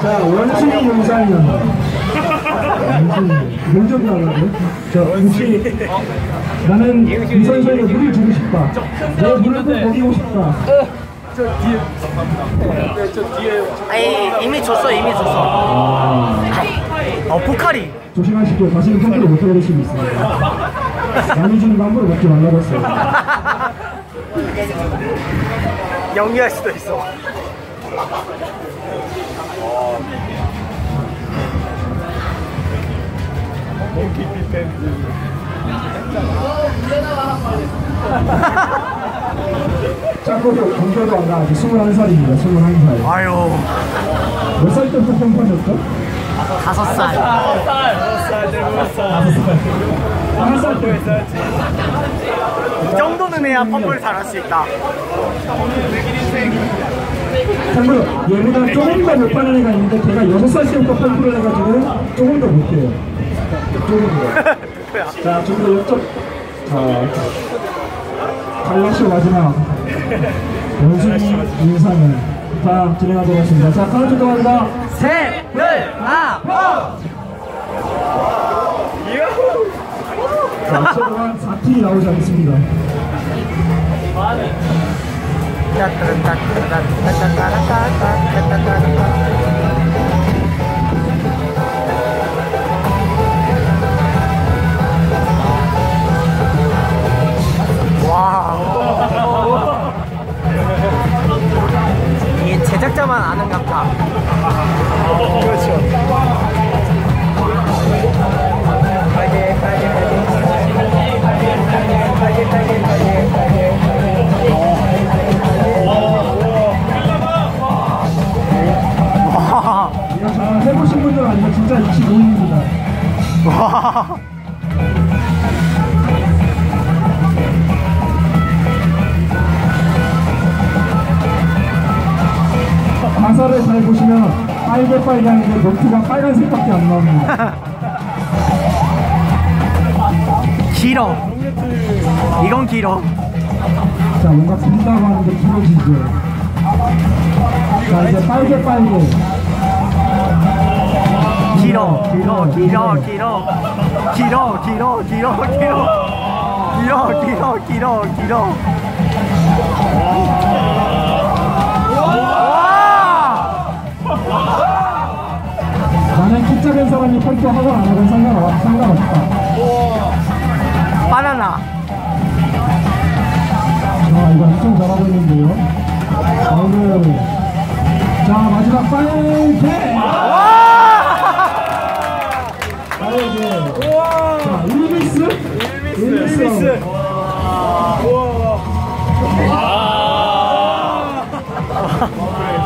자, 원숭이 용산이요. 원숭이. 용접 나가네. 자, 원숭이. 나는 이 선수에게 물을 주고 싶다. 내 물을 꼭 먹이고 싶다. 저 뒤에. 네, 저 뒤에. 아니, 이미 줬어, 이미 줬어. 포카리. 조심하십시오. 다시는 상대를 못 들어올 수 있습니다. 남이 주는 거 함부로 먹지 말라고 했어요. 영리할 수도 있어. 짝고도 경제도 안 나왔지. 21살입니다. 21살. 아유. 몇 살 때부터 평판이었죠? 5살. 5살 때 했어야지. 이 정도는 해야 펌프를 잘할 수 있다. 참고로 얘보다 조금 더 못하는 애가 있는데 걔가 6살 때부터 펌프를 해가지고 조금 더 못해요. 자, 좀 더 옆쪽. 자, 갈라시 마지막 원숭이 인상을 자, 진행하도록 하겠습니다. 자, 카운트 들어갑니다. 셋, 넷, 하나, 포! 유후! 자, 최소한 4팀이 나오지 않겠습니다. 와우! 제작자만 아는 감각. 그렇죠. 와. 이거 해보신 분들 아니면 진짜 25인입니다. 와. 가사를 잘 보시면 빨개빨간데 노트가 빨간색밖에 안 나옵니다. 길어. 이건 길어. 자, 뭔가 긴다고 하는데 길어지죠. 자, 이제 빨개빨개. 길어. 길어. 길어. 길어. 길어. 길어. 길어. 길어. 길어. 길어. 길어. 길어. 나는 키 작은 사람이 펄트 하건 안 하건 상관없다. 바나나. 자, 이거 엄청 잘하고 있는데요. 오늘. 자, 마지막 빨개. 와! 빨개. 와! 자, 일미스. 일미스. 와! 와!